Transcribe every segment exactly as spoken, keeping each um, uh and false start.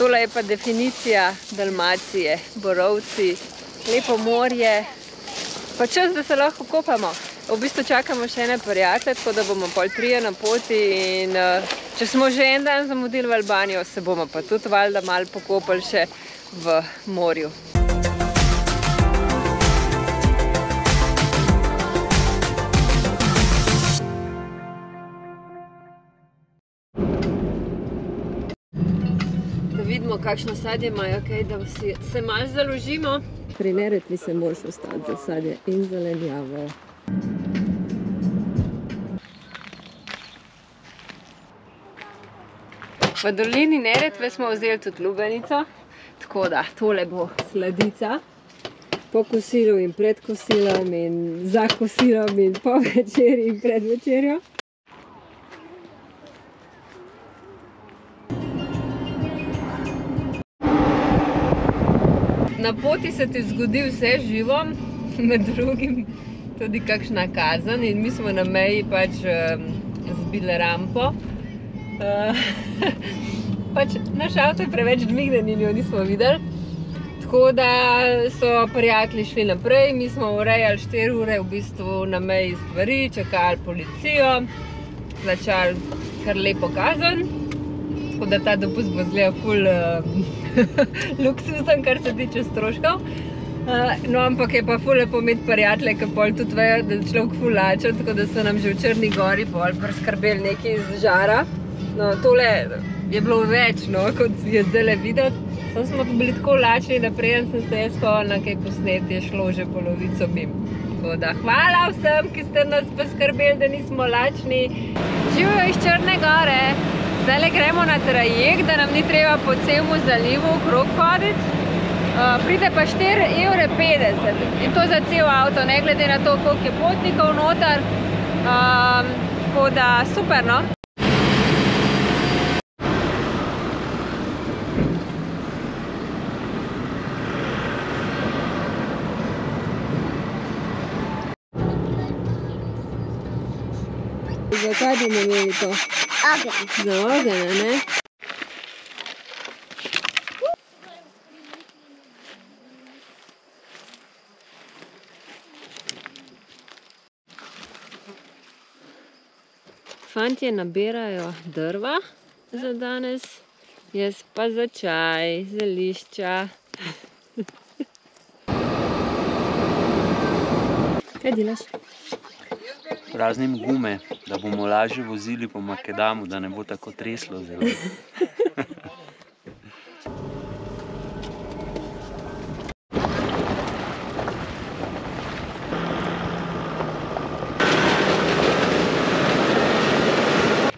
Tole je pa definicija Dalmacije, borovci, lepo morje, pa čas, da se lahko kopamo. V bistvu čakamo še ene prijatelje, tako da bomo pol trije na poti in če smo že en dan zamudili v Albanijo, se bomo pa tudi valjda malo pokopali še v morju. Vidimo, kakšno sadje imajo, okay, da se malo založimo. Pri Neretvi se moraš ostati za sadje in zelenjavo. V dolini Neretve smo vzeli tudi lubenico, tako da tole bo sladica. Po kosilu in pred kosilom in za kosilom in po večerji in pred večerjo. Na poti se ti zgodi vse živo, med drugim tudi kakšna kazen in mi smo na meji pač zbili rampo. Pač naš avto je preveč dvignen in jo nismo videli, tako da so prijatelji šli naprej, mi smo urejali štiri ure v bistvu na meji stvari, čakali policijo, plačali kar lepo kazen, tako da ta dopust bo zgleda ful luksusen, kar se tiče stroškov. No, ampak je pa ful lepo imeti prijatelje, ki pol tudi vejo, da človek ful lačen, tako da so nam že v Črni Gori pol preskrbeli nekaj iz žara. No, tole je bilo več, no, kot je zdaj videti. Sam smo pa bili tako lačni, da preden sem se jaz spomnila kaj posneti, je šlo že polovico mimo. Tako da hvala vsem, ki ste nas preskrbeli, da nismo lačni. Živijo iz Črne Gore! Zdaj gremo na trajekt, da nam ni treba po celemu zalivu okrog hoditi. Pride pa štiri evre petdeset in to za cel avto, ne glede na to, koliko je potnikov noter. Tako da super, no? Zakaj bomo imeli to? Za ogen, a ne? Fantje nabirajo drva za danes, jaz pa za čaj, zelišča. Kaj delaš? Praznim gume, da bomo lažje vozili po Makedamu, da ne bo tako treslo zelo.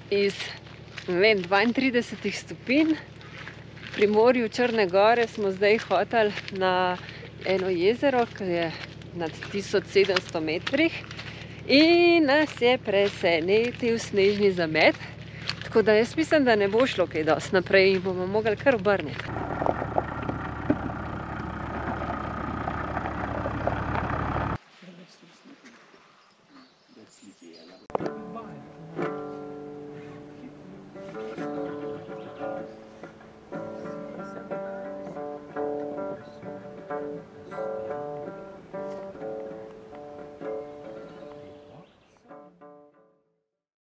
Iz dvaintrideset stopinj pri morju Črne Gore smo zdaj hoteli na eno jezero, ki je nad tisoč sedemsto metrih. In nas je presenetil snežni zamet, tako da jaz mislim, da ne bo šlo kaj dosti naprej in bomo mogli kar obrniti.